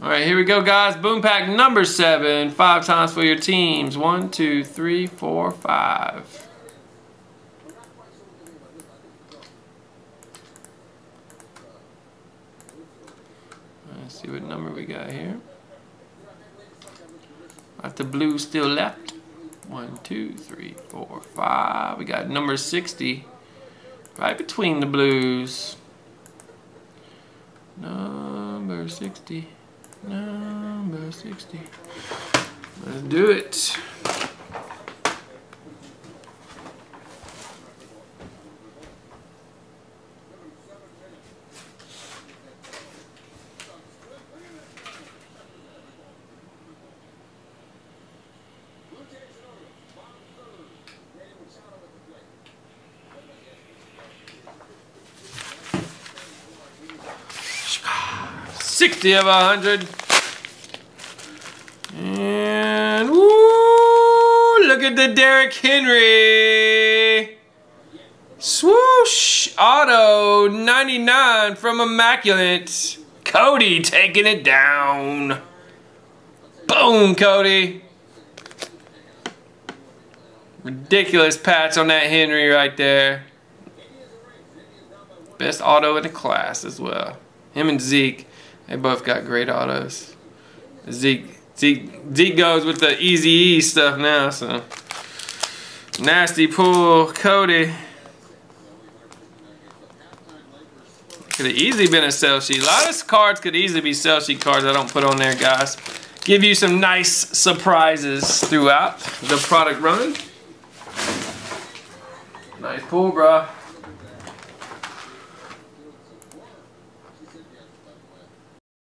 All right, here we go, guys. Boom pack number 7. 5 times for your teams. 1, 2, 3, 4, 5. Let's see what number we got here. Got the blue still left. 1, 2, 3, 4, 5. We got number 60. Right between the blues. Number 60. Number 60. Let's do it. Of 100. And woo, look at the Derek Henry. Swoosh auto 99 from Immaculate. Cody taking it down. Boom, Cody. Ridiculous patch on that Henry right there. Best auto in the class as well. Him and Zeke. They both got great autos. Zeke goes with the easy E stuff now, so. Nasty pull, Cody. Could have easily been a sell sheet. A lot of cards could easily be sell sheet cards I don't put on there, guys. Give you some nice surprises throughout the product run. Nice pull, bro.